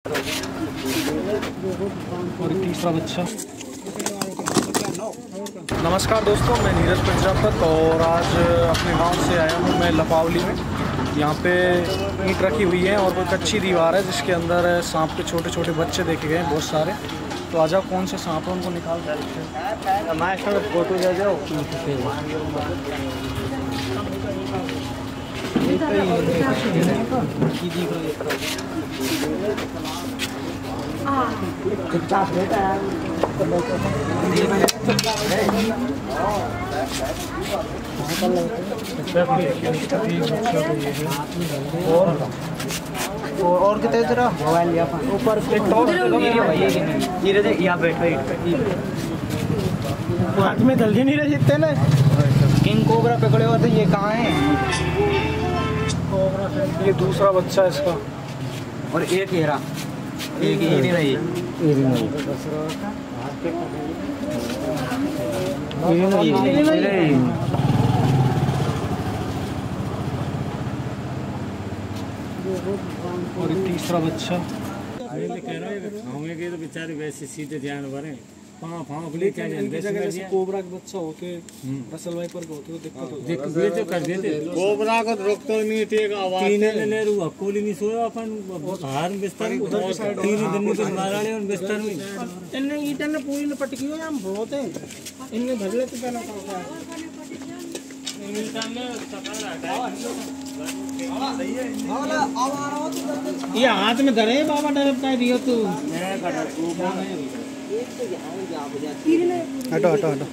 और तीसरा बच्चा। नमस्कार दोस्तों, मैं नीरज प्रजापति और आज अपने गांव से आया हूं मैं लपावली में। यहां पे ईंट रखी हुई है और एक अच्छी दीवार है जिसके अंदर सांप के छोटे छोटे बच्चे देखे गए बहुत सारे। तो आजा कौन से सांप है उनको निकाल कर फोटो ले जाओ। और कितने जरा मोबाइल या ऊपर नीरज यहाँ बैठो हाथ में दल गए। नीरज इतने ना किंग कोबरा पकड़े हुआ था। ये कहाँ है? ये दूसरा बच्चा इसका और एक हेरा एक ही नहीं और तीसरा बच्चा। कह रहा है तो बेचारे वैसे सीधे जानवर हैं। कोबरा का बच्चा होके रसल वाइपर को ये हाथ में धरे बाबा डरता दियो तू। हटो हटो हटो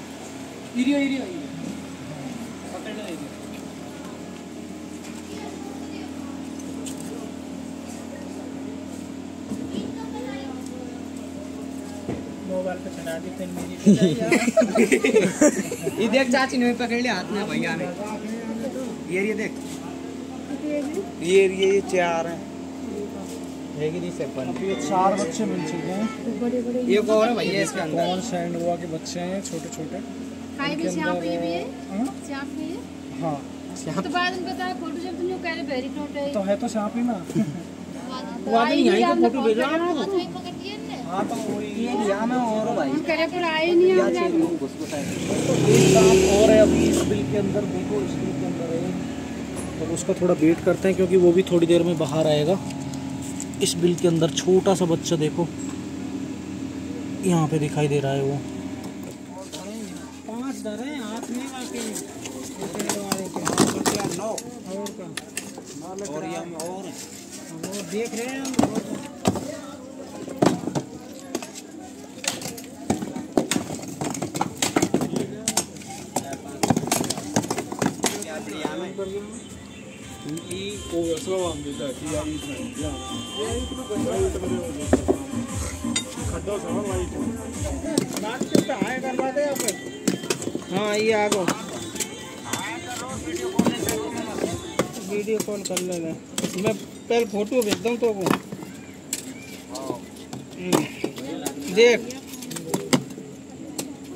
मोबाइल पे चला देते मेरी। ये देख चाची ने पकड़ लिया हाथ में भैया ने। ये देख ये चार है। चार बच्चे मिल चुके हैं। ये और भैया इसके अंदर कॉमन सेंडबुआ के बच्चे हैं छोटे छोटे। हाँ तो बाद में बता फोटो जब तुम कह रहे वेरी फ्रूट है तो है तो सांप ही ना। वो आदमी यहीं पे फोटो भेज रहा है ना। हां तो ये यहां में और भाई कह रहे पर आए नहीं हम जाने। ये सांप और है अभी इस बिल के अंदर। देखो इस बिल के अंदर है तो उसका थोड़ा वेट करते हैं क्योंकि वो भी थोड़ी देर में बाहर आएगा। इस बिल के अंदर छोटा सा बच्चा देखो यहाँ पे दिखाई दे रहा है। वो पांच डर हैं हाथ में और देख रहे हैं हम। हाँ ये आगो वीडियो कॉल कर लेना। मैं पहले फोटो भेजता हूँ तो देख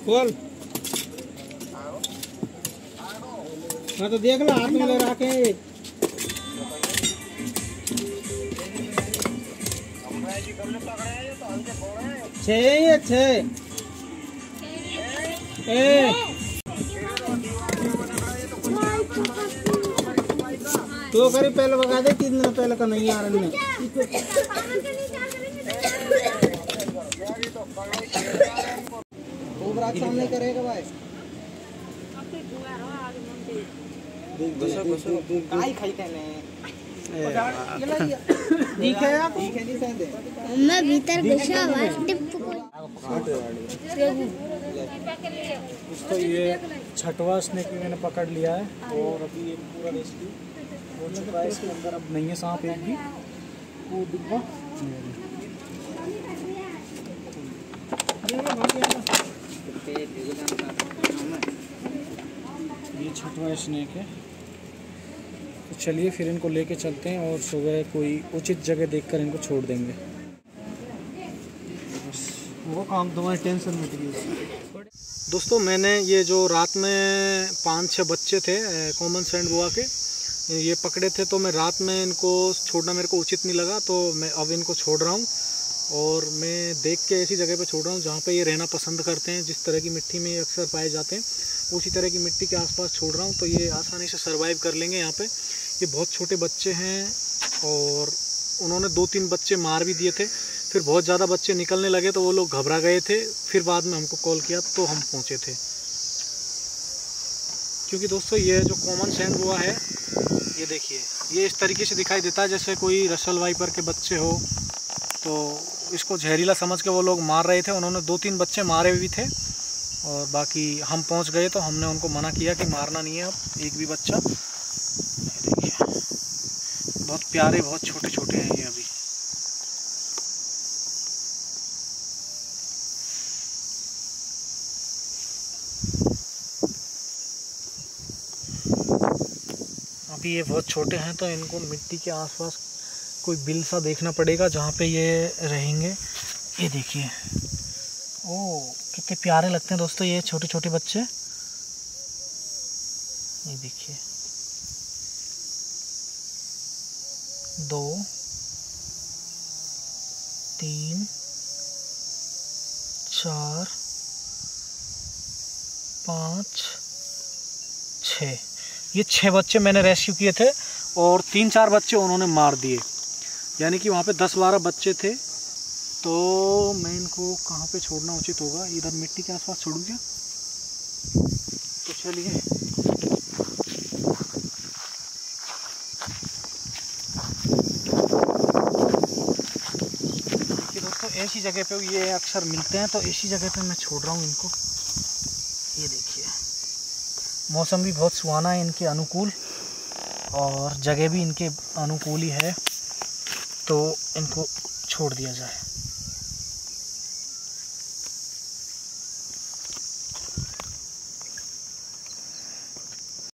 खोल। हाँ तो देख लो हाथ में ले रखे हैं। तो करे पहले बता दे 3 दिन पहले का नहीं आ रहा सामने करेगा भाई। ठीक है आप मैं भीतर घुसा हुआ टिप उसको। ये 6वां स्नेक मैंने पकड़ लिया है और अभी ये पूरा रेस्क्यू हो चुका है। इसके अंदर अब नहीं है सांप एक भी। वो डिब्बा ये 6वां स्नेक है। तो चलिए फिर इनको लेके चलते हैं और सुबह कोई उचित जगह देखकर इनको छोड़ देंगे। वो काम तुम्हारी टेंशन मिट गई। दोस्तों मैंने ये जो रात में 5-6 बच्चे थे कॉमन सेंट्रो के ये पकड़े थे तो मैं रात में इनको छोड़ना मेरे को उचित नहीं लगा, तो मैं अब इनको छोड़ रहा हूँ। और मैं देख के ऐसी जगह पे छोड़ रहा हूँ जहाँ पे ये रहना पसंद करते हैं, जिस तरह की मिट्टी में ये अक्सर पाए जाते हैं उसी तरह की मिट्टी के आसपास छोड़ रहा हूँ, तो ये आसानी से सर्वाइव कर लेंगे। यहाँ पे ये बहुत छोटे बच्चे हैं और उन्होंने 2-3 बच्चे मार भी दिए थे, फिर बहुत ज़्यादा बच्चे निकलने लगे तो वो लोग घबरा गए थे, फिर बाद में हमको कॉल किया तो हम पहुँचे थे। क्योंकि दोस्तों ये जो कॉमन सेंट्रो है, ये देखिए ये इस तरीके से दिखाई देता है जैसे कोई रसल वाइपर के बच्चे हो, तो इसको जहरीला समझ के वो लोग मार रहे थे। उन्होंने 2-3 बच्चे मारे भी थे और बाकी हम पहुंच गए तो हमने उनको मना किया कि मारना नहीं है अब एक भी बच्चा। देखिए बहुत प्यारे, बहुत छोटे छोटे हैं ये अभी। अभी ये बहुत छोटे हैं तो इनको मिट्टी के आसपास कोई बिल सा देखना पड़ेगा जहाँ पे ये रहेंगे। ये देखिए, ओह कितने प्यारे लगते हैं दोस्तों ये छोटे छोटे बच्चे। ये देखिए 2, 3, 4, 5, 6, ये 6 बच्चे मैंने रेस्क्यू किए थे और 3-4 बच्चे उन्होंने मार दिए, यानी कि वहाँ पे 10-12 बच्चे थे। तो मैं इनको कहाँ पे छोड़ना उचित होगा, इधर मिट्टी के आसपास छोड़ूँ क्या? तो चलिए दोस्तों ऐसी जगह पे ये अक्सर मिलते हैं, तो ऐसी जगह पे मैं छोड़ रहा हूँ इनको। ये देखिए मौसम भी बहुत सुहाना है इनके अनुकूल और जगह भी इनके अनुकूल ही है, तो इनको छोड़ दिया जाए।